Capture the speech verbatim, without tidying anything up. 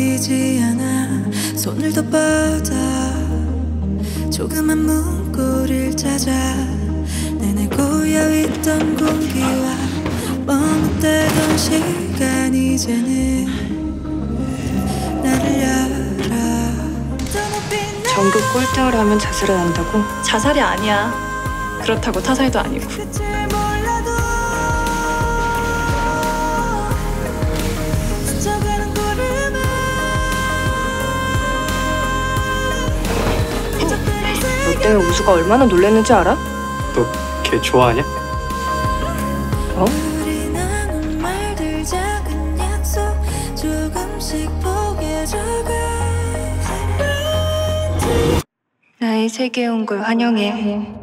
보이지 않아. 손을 더 뻗어 조그만 문고리를 찾아. 내내 고여있던 공기와 머뭇대던 시간 이제는 나를 열어. 전국 꼴등을 하면 자살을 한다고? 자살이 아니야. 그렇다고 타살도 아니고. 내가 우수가 얼마나 놀랬는지 알아? 너 걔 좋아하냐? 어? 나의 세계에 온 걸 환영해.